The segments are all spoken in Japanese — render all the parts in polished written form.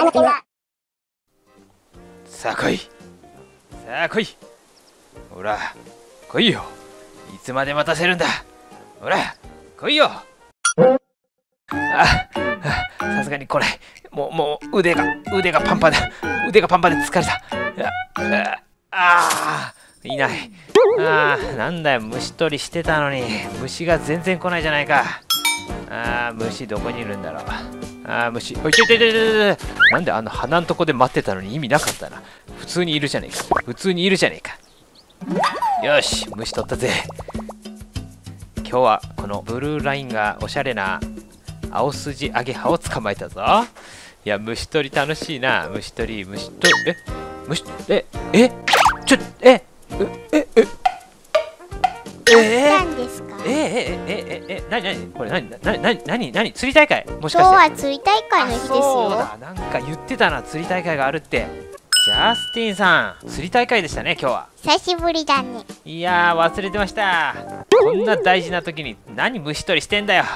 あなたは。さあ来い、さあ来い、ほら来いよ、いつまで待たせるんだ、ほら来いよ。ああ、さすがに来ない。もう腕がパンパンだ。腕がパンパンで疲れた。ああ、いない。ああ、なんだよ、虫取りしてたのに虫が全然来ないじゃないか。ああ、虫どこにいるんだろう。ああ、虫、おい、ちょいちょいちょいちょい、なんであの鼻のとこで待ってたのに意味なかったな。普通にいるじゃねえか、普通にいるじゃねえか。よし、虫取ったぜ。今日はこのブルーラインがおしゃれな青筋アゲハを捕まえたぞ。いや、虫取り楽しいな。虫取り、虫取り、虫、ちょ、何ですか？何これ、何釣り大会？もしかして今日は釣り大会の日ですよ。そうだ、なんか言ってたな、釣り大会があるって。ジャスティンさん、釣り大会でしたね、今日は。久しぶりだね。いやー、忘れてました。こんな大事な時に何虫取りしてんだよ。よ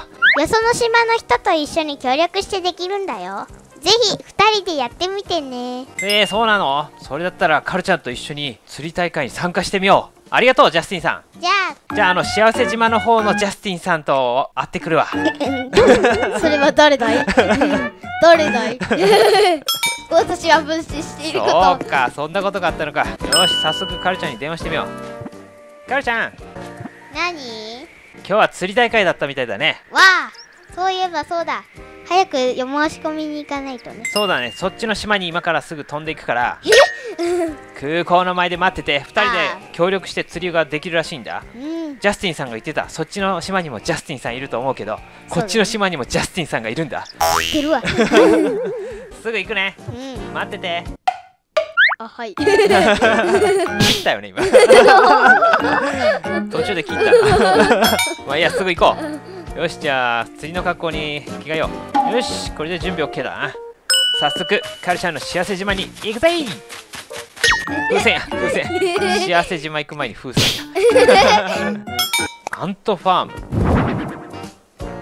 その島の人と一緒に協力してできるんだよ。ぜひ2人でやってみてね。そうなの？それだったらカルちゃんと一緒に釣り大会に参加してみよう。ありがとう、ジャスティンさん。じゃあ幸せ島の方のジャスティンさんと会ってくるわ。それは誰だい？誰だい？私は無視していること。そうか、そんなことがあったのか。よし、早速カルちゃんに電話してみよう。カルちゃん。何？今日は釣り大会だったみたいだね。わあ、そういえばそうだ。早く申し込みに行かないとね。そうだね、そっちの島に今からすぐ飛んでいくから。空港の前で待ってて、2人で協力して釣りができるらしいんだ。ジャスティンさんが言ってた、そっちの島にもジャスティンさんいると思うけど、こっちの島にもジャスティンさんがいるんだ。知ってるわ。すぐ行くね。待ってて。あ、はい。切ったよね、今。途中で切った。まあいいや、すぐ行こう。よし、じゃあ、釣りの格好に着替えよう。よし、これで準備 OK だな。早速、カルちゃんの幸せ島に行くぜ。風船や、風船。幸せ島行く前に風船や。アントファーム。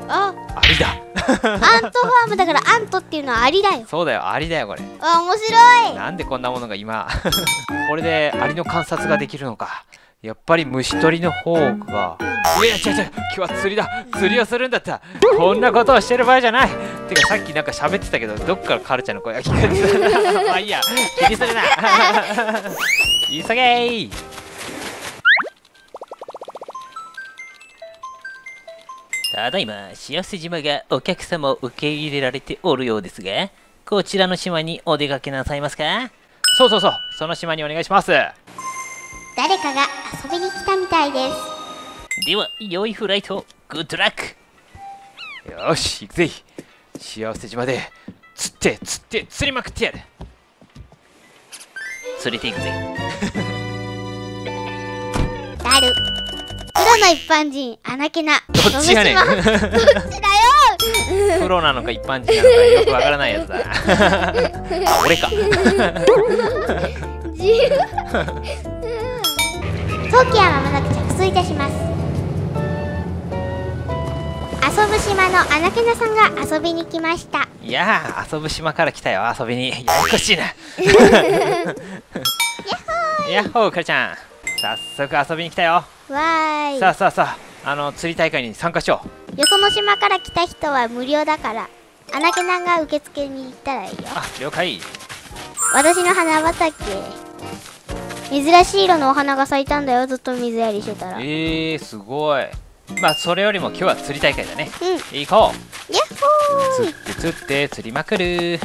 あ、アリだ。アントファームだから、アントっていうのはアリだよ。そうだよ、アリだよ、これ。あ、面白い。なんでこんなものが今。これでアリの観察ができるのか。やっぱり虫取りの方が。いや、違う違う、今日は釣りだ、釣りをするんだった。こんなことをしてる場合じゃない。てか、さっきなんか喋ってたけど、どっからカルちゃんの声が聞こえてた。まあいいや、気にするな。急げー。ただいま、幸せ島がお客様を受け入れられておるようですが、こちらの島にお出かけなさいますか？そうそうそう、その島にお願いします。誰かが遊びに来たみたいです。では、良いフライト、グッドラック。よし、行くぜ。幸せ島で、釣って、釣って、釣りまくってやる。釣れていくぜ。だる。プロの一般人、穴気な。どっちやねん。どっちだよ。プロなのか一般人なのかよくわからないやつだな。あ、俺か。早期はまもなく着水いたします。遊ぶ島の穴気なさんが遊びに来ました。いやー、遊ぶ島から来たよ、遊びに。ややこしいな。やっほー、カルちゃん、早速遊びに来たよ。わーい。さあ、釣り大会に参加しよう。よその島から来た人は無料だから、アナケナンが受付に行ったらいいよ。あ、了解。私の花畑、珍しい色のお花が咲いたんだよ、ずっと水やりしてたら。すごい。まあ、それよりも今日は釣り大会だね。行こう。やっほー。釣って、釣りまくる。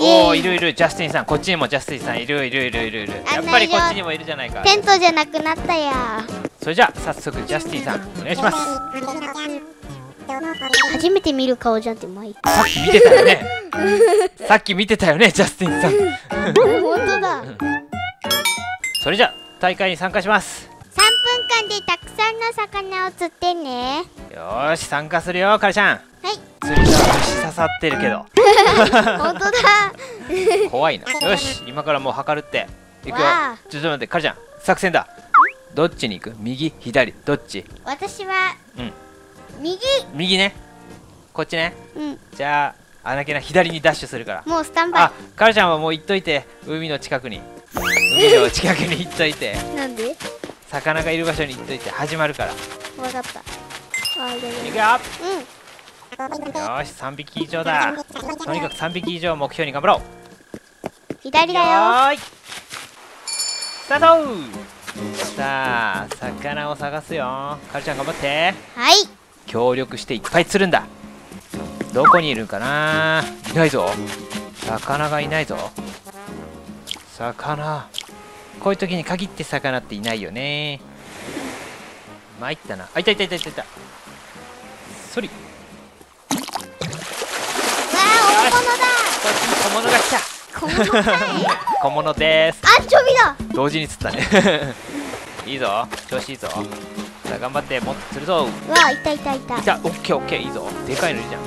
おー、いる、ジャスティンさん、こっちにもジャスティンさんいる。やっぱりこっちにもいるじゃないか。テントじゃなくなったよ。それじゃあ、早速ジャスティンさん、お願いします。初めて見る顔じゃんって、まい。さっき見てたよね。さっき見てたよね、ジャスティンさん。本当だ。それじゃあ、大会に参加します。3分間でたくさんの魚を釣ってね。よーし、参加するよ、カルちゃん。はい。釣り竿、虫刺さってるけど。本当だ。怖いな。よし、今からもう測るって。いくよ。ちょっと待って、カルちゃん、作戦だ。どっちに行く？右、左、どっち？私は、右ね。こっちね。じゃあ、あなけな左にダッシュするから。もうスタンバイ。あ、カルちゃんはもう行っといて、海の近くに。海の近くに行っといて。なんで？魚がいる場所に行っといて、始まるから。わかった。あ、じゃあ。行くよ。うん。よーし、3匹以上だ。とにかく3匹以上目標に頑張ろう。左だよ。はい。スタート。さあ、魚を探すよ。カルちゃん頑張って。はい。協力していっぱい釣るんだ。どこにいるんかな。いないぞ。魚がいないぞ。魚。こういう時に限って魚っていないよね。参ったな。あ、いたいたいたいたいた。そり。小物が来た。小物です。アンチョビだ。同時に釣ったね。いいぞ、調子いいぞ。さあ頑張ってもっと釣るぞ。うわ、いたいたいた。いた、オッケーオッケー、いいぞ。でかいのいいじゃん。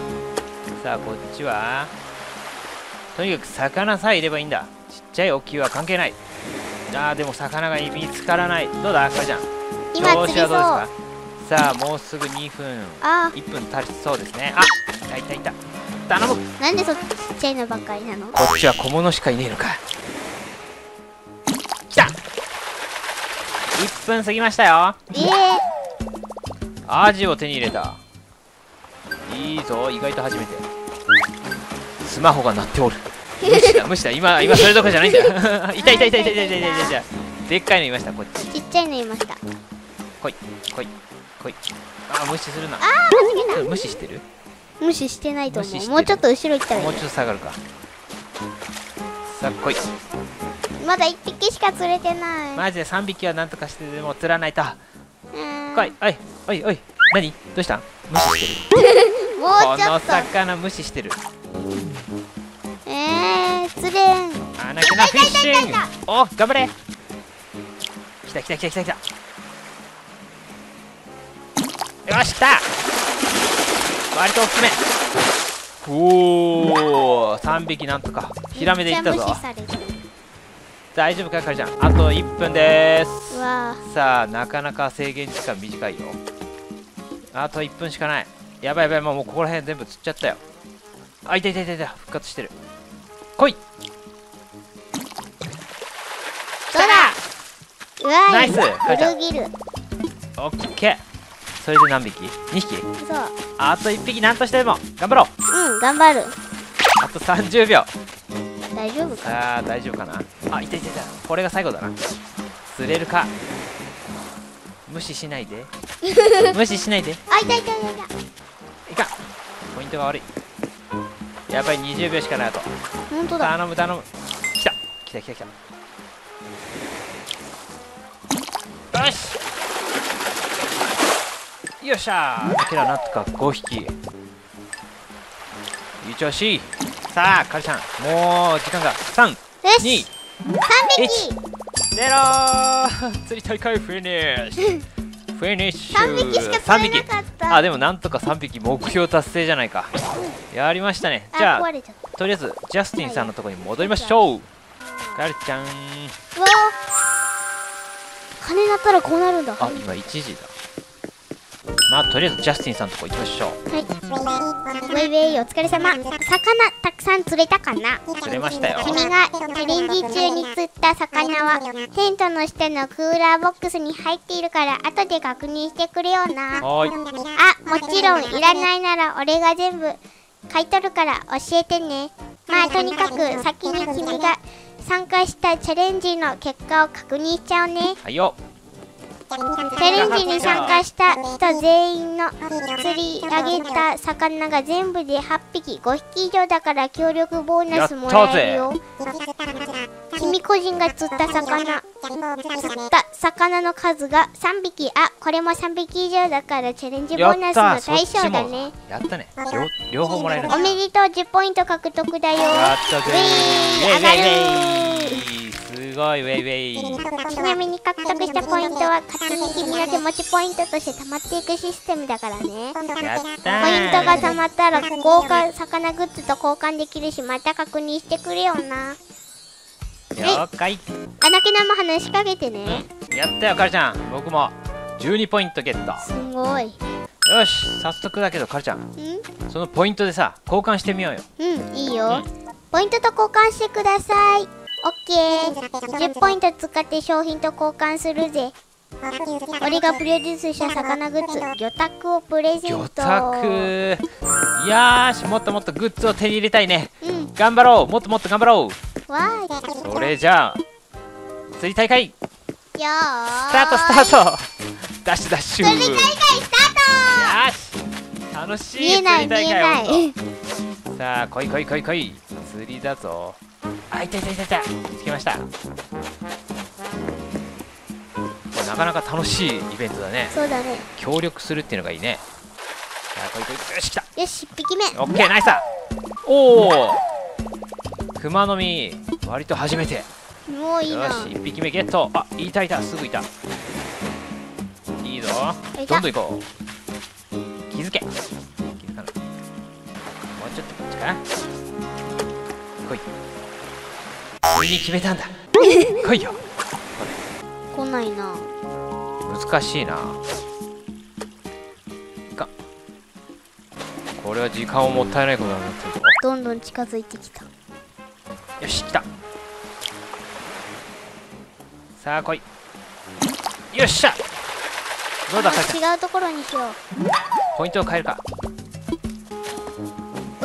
さあこっちはとにかく魚さえいればいいんだ。ちっちゃい大きいは関係ない。あーでも魚が見つからない。どうだ、カルちゃん。今釣りそう。さあもうすぐ2分。1分足りそうですね。あ、いたいたいた。頼む。なんでそっち。ちっちゃいのばっかりなの。こっちは小物しかいねえのか。来た。1分過ぎましたよ。アジを手に入れた。いいぞ、意外と初めて。スマホが鳴っておる。無視だ無視だ、今それどころじゃないんだ。いたいたいたいたいたいたいたいた。でっかいのいました。こっちちっちゃいのいました。来い来い来い。あ、無視するな。無視してる。無視してないと思う。もうちょっと後ろ行ったらいい。もうちょっと下がるか。さあ来い。まだ1匹しか釣れてない。マジで3匹はなんとかしてでも釣らないと。来い、おいおいおい。何、どうした。無視してる。もうちょっとこの魚無視してる。釣れん。あなけなフィッシング。お、頑張れ。来た来た来た来た来た。よし、来た。割と大きめ。おお、3匹なんとかヒラメでいったぞ。大丈夫か、カルちゃん。あと1分です。さあなかなか制限時間短いよ。あと1分しかない。やばいやばい、もうここら辺全部釣っちゃったよ。あ、いたいたいたいた。復活してる。来い。どうだ。ナイス、カルちゃん。オッケー。それで何匹 ?2 匹。そう。あと1匹なんとしても頑張ろう。うん、頑張る。あと30秒。大丈夫かな。ああ、大丈夫かな。あ、いたいたいた。これが最後だな。釣れるか。無視しないで。無視しないで。あ、いたいたいたいた。いかん。ポイントが悪い。やっぱり20秒しかない。あと。ほんとだ。頼む頼む。来た。来た来た来た。よし。よっしゃー。だけらなんとか5匹。いい調子。さあカルちゃん、もう時間が3、2、3、1、0。釣り大会フィニッシュ。フィニッシュ。3匹しか釣れなかった。あ、でもなんとか3匹目標達成じゃないか。やりましたね。じゃあとりあえずジャスティンさんのところに戻りましょう。カルちゃん、うわー、鐘鳴ったらこうなるんだ。あ、今1時だ。まあとりあえずジャスティンさんのとこ行きましょう。はい、ウェイウェイ、お疲れ様。魚たくさん釣れたかな。釣れましたよ。君がチャレンジ中に釣った魚はテントの下のクーラーボックスに入っているから後で確認してくれよな。はい。あ、もちろんいらないなら俺が全部買い取るから教えてね。まあとにかく先に君が参加したチャレンジの結果を確認しちゃうね。はいよ。チャレンジに参加した人全員の釣り上げた魚が全部で8匹、5匹以上だから協力ボーナスもらえるよ。君個人が釣った魚の数が3匹、あ、これも3匹以上だからチャレンジボーナスの対象だね。やったね。両方もらえる。おめでとう、10ポイント獲得だよ。やったぜ。上がる。すごい、ウェイウェイ。ちなみに獲得したポイントは勝手に君の手持ちポイントとして溜まっていくシステムだからね。やった。ポイントが溜まったら豪華魚グッズと交換できるし、また確認してくれよな。了解。あなけなも話しかけてね。やったよ、カルちゃん。僕も12ポイントゲット。すごい。よし、早速だけどカルちゃん、そのポイントでさ交換してみようよ。いいよ、ポイントと交換してください。オッケー、10ポイント使って商品と交換するぜ。俺がプロデュースした魚グッズ魚拓をプレゼント。魚拓、よし、もっともっとグッズを手に入れたいね。頑張ろう、もっともっと頑張ろう。わーい、それじゃあ釣り大会よー、スタートスタート、ダッシュダッシュ、釣り大会スタート。よし、楽しい釣り大会。見えないさあ、来い来い来い来い、釣りだぞ。あ、いたいたいたいた、つけました。なかなか楽しいイベントだね。そうだね、協力するっていうのがいいね。来い来い、よし来た、よし1匹目、オッケー、ナイスだ。おお、熊の実割と初めて。もういいな、よし1匹目ゲット。あ、いたいた、すぐいた、いいぞ、どんどん行こう。気づけ、気づかない、もうちょっとこっちかな、来い、これに決めたんだ来いよ、来ないな、難しいな。これは時間をもったいないことになってる。どんどん近づいてきた。よし来た、さあ来い、よっしゃ、どうだ、違うところにしよう。ポイントを変えるか。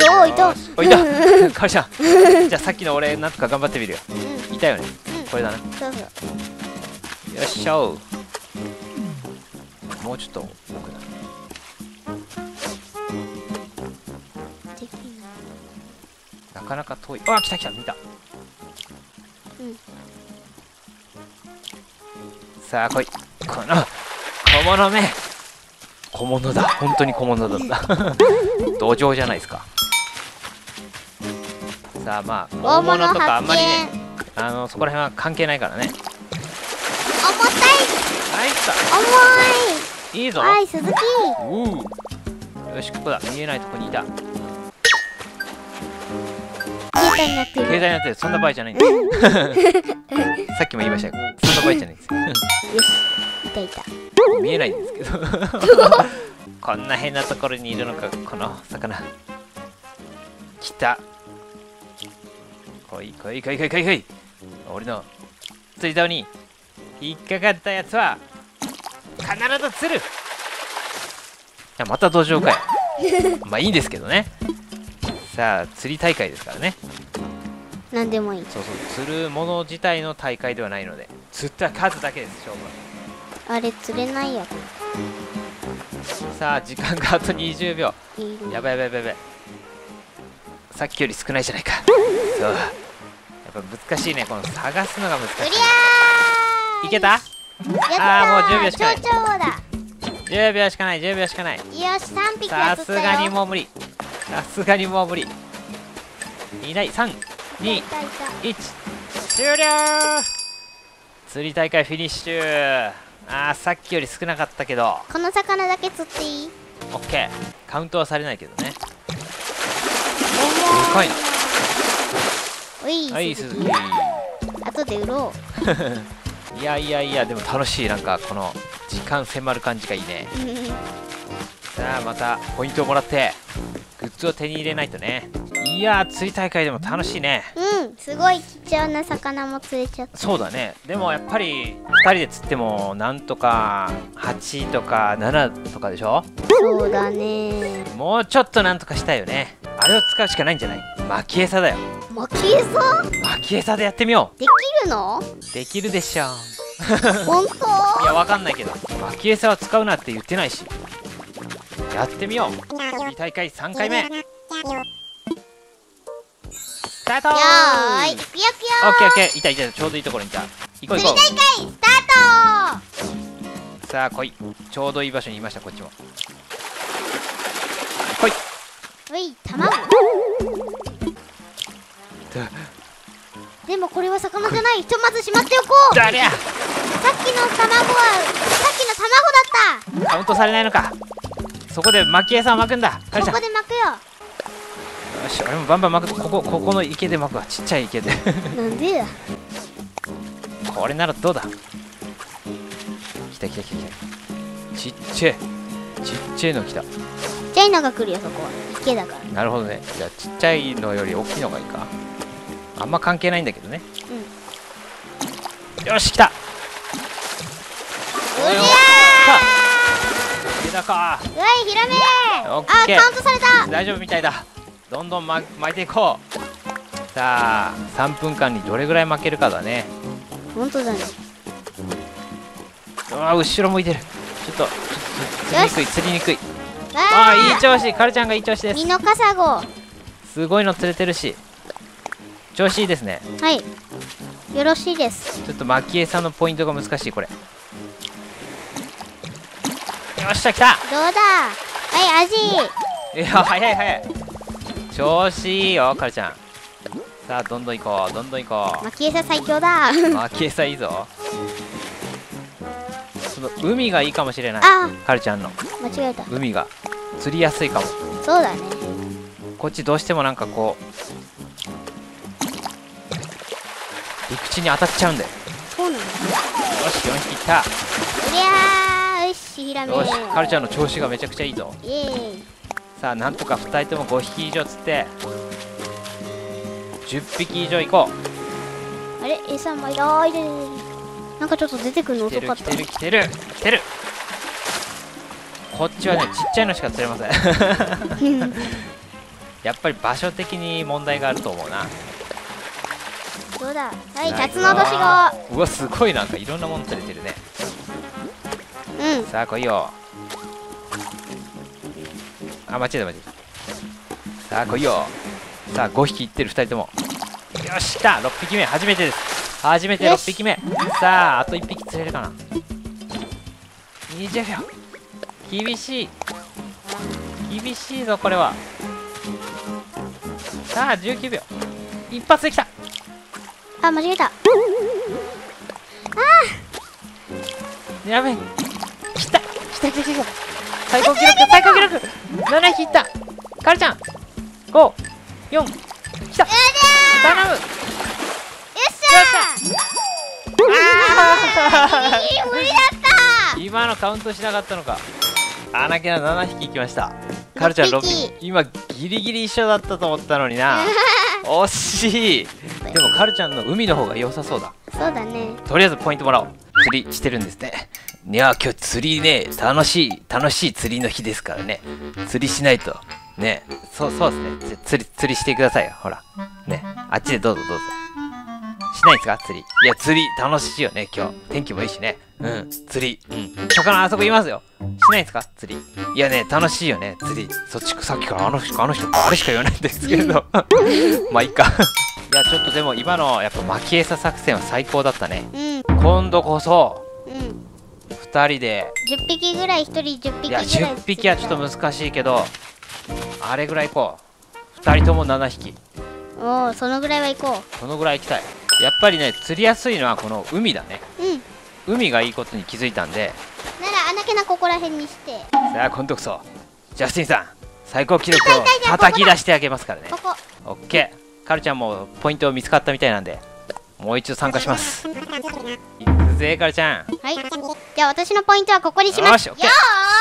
おお、いた、おいた、カルちゃん、じゃあさっきの俺なんとか頑張ってみるよ。いたよね、これだね。そうそう、よっしゃー、もうちょっと奥だね。なかなか遠い。あ、来た来た、見た、さあ来い、この小物め、小物だ、本当に小物だった土壌じゃないですか。さあ、まあ大物とかあんまりね、そこら辺は関係ないからね。重たい。重い。いいぞ。はい、鈴木。よし、ここだ、見えないとこにいた。携帯になってる。携帯になってる、そんな場合じゃないんです。さっきも言いましたが、そんな場合じゃないんです。よし、いたいた。見えないんですけど。こんな変なところにいるのか、この魚。来た。来い来い来い来い来い来い。俺の釣り竿に引っかかったやつは必ず釣る。いや、また土壌かよまあいいんですけどね。さあ、釣り大会ですからね、何でもいい。そうそう、釣るもの自体の大会ではないので、釣った数だけです、勝負は。あれ釣れないや。さあ、時間があと20秒。やばいやばいやばいやばい、さっきより少ないじゃないかそう、やっぱ難しいね、この探すのが難しい。いけた？ああ、もう10秒しかない。10秒しかない、10秒しかない。よし、3匹が釣ったよ。さすがにもう無理。さすがにもう無理。いない、3、2、1、終了！釣り大会フィニッシュ。ああ、さっきより少なかったけど。この魚だけ釣っていい？オッケー。カウントはされないけどね。でかいな。はい、鈴木。あとで売ろう。いやいやいや、でも楽しい。なんかこの時間迫る感じがいいねさあ、またポイントをもらってグッズを手に入れないとね。いやー、釣り大会でも楽しいね。すごい貴重な魚も釣れちゃった。そうだね。でもやっぱり2人で釣ってもなんとか8とか7とかでしょ。そうだね、もうちょっとなんとかしたいよね。あれを使うしかないんじゃない？巻き餌だよ。巻き餌？巻き餌でやってみよう。できるの？できるでしょ本当？いや、わかんないけど、巻き餌は使うなって言ってないし、やってみよう。釣り大会3回目、スタートー。よーい、いくよくよー。オッケーオッケー、いたいた、ちょうどいいところにいた。行こう行こう。釣り大会スタートー。さあ来い、ちょうどいい場所にいました。こっちも来い。うい、卵。でもこれは魚じゃない。ひとまずしまっておこう。だりゃ。さっきの卵はさっきの卵だった。カウントされないのか。そこで巻き餌を巻くんだ。そこで巻くよ。よし、俺もバンバン巻く。ここの池で巻くわ。ちっちゃい池で。なんでだ。これならどうだ。来た来た来た来た。ちっちゃい。ちっちゃいの来た。ちっちゃいのが来るよ、そこは池だから。なるほどね。じゃあちっちゃいのより大きいのがいいか。あんま関係ないんだけどね。うん、よし来た。うりゃー、池だか。うわい、ひらめー。あ、カウントされた。大丈夫みたいだ。どんどん、巻いていこう。さあ3分間にどれぐらい巻けるかだね。本当だね。うわ後ろ向いてる。ちょっと釣りにくい。ああいい調子、カルちゃんがいい調子です。ミノカサゴすごいの釣れてるし調子いいですね。はい、よろしいです。ちょっとマキエさんのポイントが難しいこれ。よっしゃ来た。どうだ。はい、アジ。いや早い早い。調子いいよカルちゃん。さあどんどん行こう、どんどん行こう。マキエさん最強だ。マキエさんいいぞ。海がいいかもしれない。カルちゃんの間違えた。海が釣りやすいかも。そうだね。こっちどうしてもなんかこう陸地に当たっちゃうんだよ。そうなんだ。よし4匹いった。いやーよし、ひらめ。よしカルちゃんの調子がめちゃくちゃいいぞ。イエーイ。さあなんとか2人とも5匹以上釣って10匹以上いこう。あれ餌もいらいで。なんかちょっと出てくるの遅かった。来てる来てる来てる。こっちはねちっちゃいのしか釣れません。やっぱり場所的に問題があると思うな。どうだ。はいタツノオトシゴ。うわすごい、なんかいろんなもの釣れてるね。うん、さあ来いよ。あ間違えた間違えた。さあ来いよ。さあ5匹いってる2人とも。よし来た。6匹目初めてです。初めて6匹目。さああと1匹釣れるかな。20秒。厳しい厳しいぞこれは。さあ19秒。一発できた。あ間違えた。ああやべえ。来た来た来た来た。最高記録最高記録。7匹いった。カルちゃん54来た。頼む。無理だった。今のカウントしなかったのか。アナキラ7匹いきました。カルちゃん6匹。今ギリギリ一緒だったと思ったのにな。惜しい。でもカルちゃんの海の方が良さそうだ。そうだね。とりあえずポイントもらおう。釣りしてるんですね。いや今日釣りね、楽しい釣りの日ですからね。釣りしないとね。そうですね。釣りしてくださいよ。ほらね、あっちでどうぞどうぞ。しないですか釣り。いや釣り楽しいよね。今日天気もいいしね。うん釣り、うん、他のあそこいますよ。しないですか釣り。いやね楽しいよね釣り。そっちさっきからあの人あれしか言わないんですけど。まあいいか。いやちょっとでも今のやっぱ巻き餌作戦は最高だったね、うん、今度こそ、うん、2人で10匹ぐらい1人10匹ぐらい。いや10匹はちょっと難しいけどあれぐらい行こう。2人とも7匹。おおそのぐらいは行こう。そのぐらい行きたい。やっぱりね釣りやすいのはこの海だね、うん、海がいいことに気づいたんで。なら穴けなここら辺にして。さあ今度こそジャスティンさん最高記録を叩き出してあげますからね。ここオッケー。カルちゃんもポイント見つかったみたいなんでもう一度参加します。いくぜカルちゃん。はいじゃあ私のポイントはここにします。よーし、オッケー。ス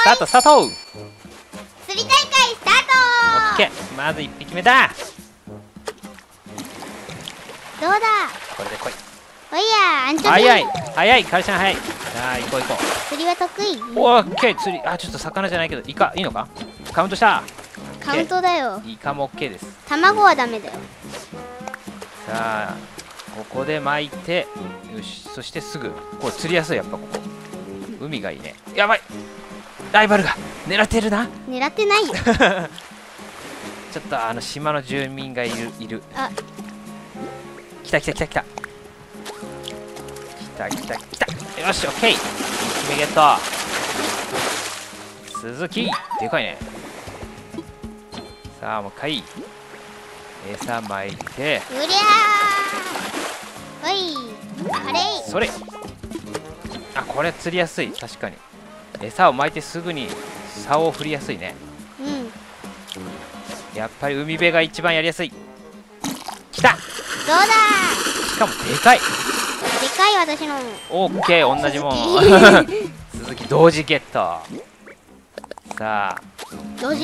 タートスタート。釣り大会スタート。オッケー。まず1匹目だ。どうだ。これで来い。おいや、アンチョビ。早い早いカルちゃん早い。さあ行こう行こう。釣りは得意。オッケー釣り。あちょっと魚じゃないけどイカいいのか。カウントした。カウントだよ。イカもオッケーです。卵はダメだよ。さあここで巻いてよし。そしてすぐこう釣りやすい。やっぱここ海がいいね。やばいライバルが狙ってるな。狙ってないよ。ちょっとあの島の住民がいる。あ来た来た来た来た来た来た来た。よしオッケー。1匹目ゲット。鈴木でかいね。さあもう一回餌巻いて。うりゃーおいあれいそれ。あこれ釣りやすい。確かに餌を巻いてすぐに竿を振りやすいね。うんやっぱり海辺が一番やりやすい。来た。どうだ。しかもでかいでかい。私のオッケー同じもん。鈴木同時ゲット。さ、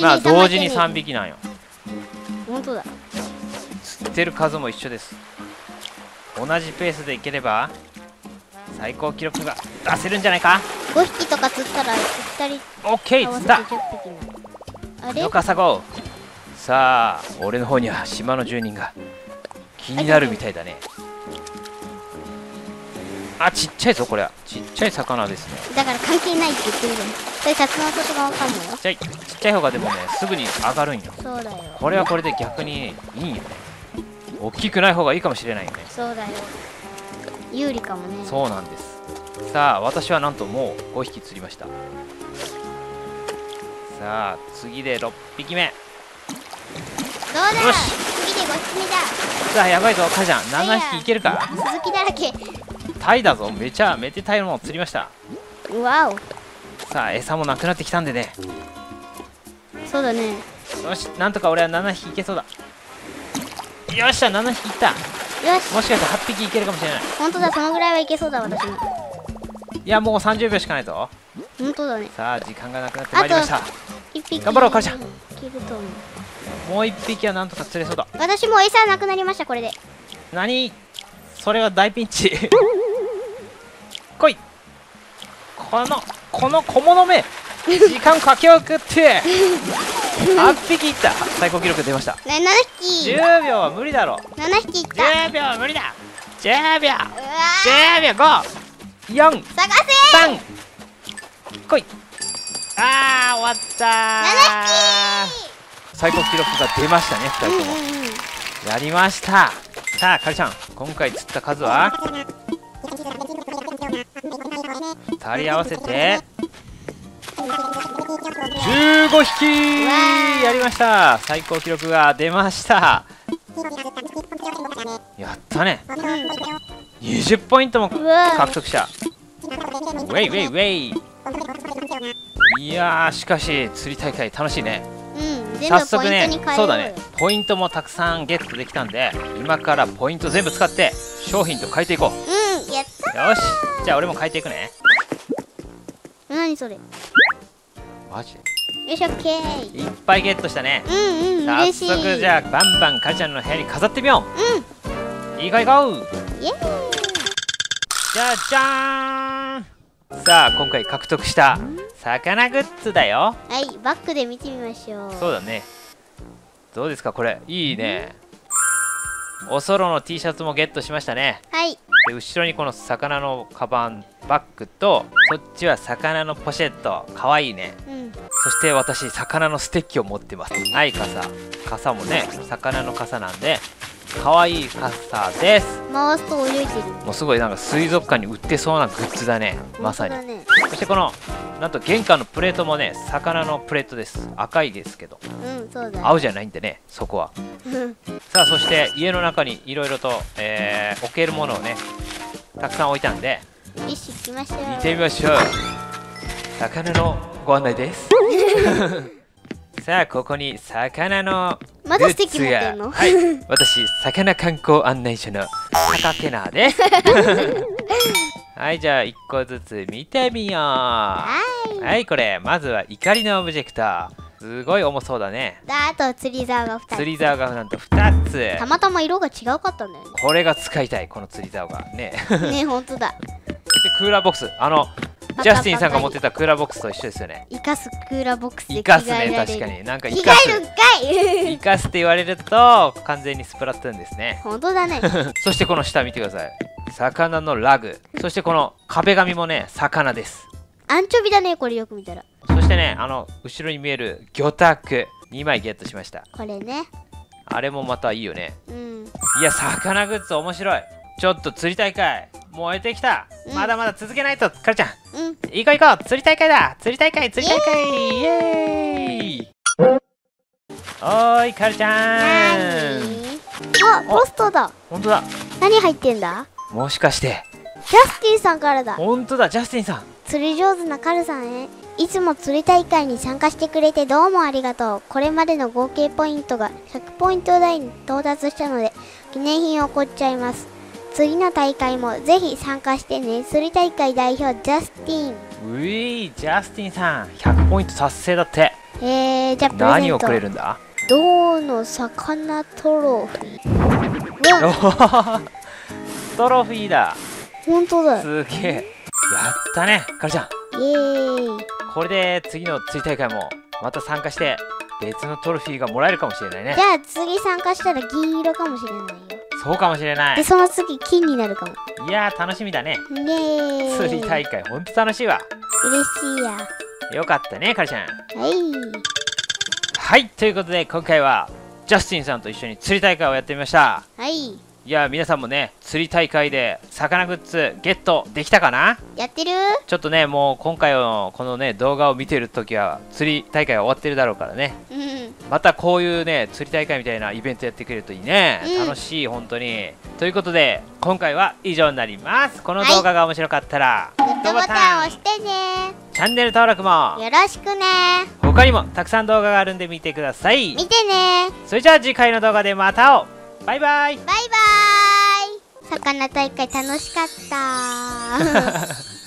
まあ同時に3匹なんよ。本当だ。釣ってる数も一緒です。同じペースでいければ最高記録が出せるんじゃないか。5匹とか釣ったら2人。オッケー、釣った。あれよかさご。さあ俺の方には島の住人が気になるみたいだね。あ、ちっちゃいぞこれは。ちっちゃい魚ですね。だから関係ないって言ってるじゃん。それタツノオトシがわかんないよ。ちっちゃい方がでもねすぐに上がるんよ。そうだよ。これはこれで逆にいいよね。大きくない方がいいかもしれないよね。そうだよ。有利かもね。そうなんです。さあ私はなんともう5匹釣りました。さあ次で6匹目。どうだ。よし次で5匹目だ。さあやばいぞタイちゃん。7匹いけるか。続きだらけ。タイだぞ。めちゃタイのものを釣りました。わお。さあ餌もなくなってきたんでね。そうだね。よしなんとか俺は7匹いけそうだ。よっしゃ7匹いった。よしもしかしたら8匹いけるかもしれない。ほんとだ。そのぐらいはいけそうだ私も。いやもう30秒しかないぞ。ほんとだね。さあ時間がなくなってまいりました。あと1匹頑張ろうカルちゃん。もう1匹はなんとか釣れそうだ。私も餌なくなりましたこれで。何それは大ピンチ。来いこの小物め。時間かけまくって8匹いった。最高記録出ました。7匹。10秒は無理だろ。7匹いった。10秒は無理だ。10秒。10秒。5 4 探せ3来い。あー終わったー。7匹最高記録が出ましたね。2人ともやりました。さあカルちゃん今回釣った数は2人合わせて15匹。やりました。最高記録が出ました。やったね。20ポイントも獲得した。ウェイウェイウェイ。いやーしかし釣り大会楽しいね。早速ね、そうだね、ポイントもたくさんゲットできたんで、今からポイント全部使って商品と変えていこう。うん、やったー。よし、じゃあ俺も変えていくね。何それ。マジで。よいしょ、オッケー。いっぱいゲットしたね。早速じゃあバンバンカルちゃんの部屋に飾ってみよう。いこういこう。イエーイ。じゃじゃーん。さあ今回獲得した魚グッズだよ。はい、バックで見てみましょう。そうだね。どうですかこれ。いいね。おそろの T シャツもゲットしましたね。はい。で後ろにこの魚のカバンバッグと、そっちは魚のポシェット。かわいいね。そして私魚のステッキを持ってます。はい、傘もね、魚の傘なんでかわいい傘です。回すと泳いでる。もうすごいなんか水族館に売ってそうなグッズだね。まさに。そしてこのなんと玄関のプレートもね、魚のプレートです。赤いですけど、そうだ、青じゃないんでね、そこは。さあそして家の中にいろいろと、置けるものをねたくさん置いたんで、よし行きましょう。行ってみましょう。魚のご案内です。さあここに魚のグッズが、まだはい、私魚観光案内所のタカケナーです。はいじゃあ1個ずつ見てみよう。はいこれまずは怒りのオブジェクター。すごい重そうだね。あと釣り竿が2つ。釣り竿がなんと2つ。たまたま色が違うかったね。これが使いたいこの釣り竿がね。ね本当だ。そしてクーラーボックス、ジャスティンさんが持ってたクーラーボックスと一緒ですよね。イカスクーラーボックスで着替えられる。イカスね、確かに。なんか着替えるんかい。イカスって言われると完全にスプラトゥーンですね。本当だね。そしてこの下見てください。魚のラグ。そしてこの壁紙もね、魚です。アンチョビだね、これよく見たら。そしてね、後ろに見える魚拓2枚ゲットしました。これね。あれもまたいいよね。いや、魚グッズ面白い。ちょっと釣り大会燃えてきた。まだまだ続けないとカルちゃん。行こう行こう。釣り大会だ。釣り大会。イエーイ。おーいカルちゃん。あ、ポストだ。本当だ。何入ってんだ。もしかしてジャスティンさんからだ。本当だジャスティンさん。釣り上手なカルさんへ。いつも釣り大会に参加してくれてどうもありがとう。これまでの合計ポイントが100ポイント台に到達したので記念品を贈っちゃいます。次の大会もぜひ参加してね。釣り大会代表ジャスティン。うい、ジャスティンさん100ポイント達成だって。じゃあプレゼント何をくれるんだ。銅の魚トロフィー。トロフィーだ。本当だ。すげえ、やったねカルちゃん。イエーイ。これで次の追大会もまた参加して別のトロフィーがもらえるかもしれないね。じゃあ次参加したら銀色かもしれないよ。そうかもしれない。でその次金になるかも。いやー楽しみだね。ねー、釣り大会ほんと楽しいわ。嬉しいや。よかったねカルちゃん。はいはい、ということで今回はジャスティンさんと一緒に釣り大会をやってみました。はい、いや皆さんもね釣り大会で魚グッズゲットできたかな。やってる。ちょっとねもう今回のこのね動画を見てるときは釣り大会は終わってるだろうからね、うん、またこういうね釣り大会みたいなイベントやってくれるといいね、うん、楽しい本当に。ということで今回は以上になります。この動画が面白かったら、はい、グッドボタン押してね。チャンネル登録もよろしくね。他にもたくさん動画があるんで見てください。見てね。それじゃあ次回の動画でまた会おう。バイバイ。バイバイ。魚大会楽しかった。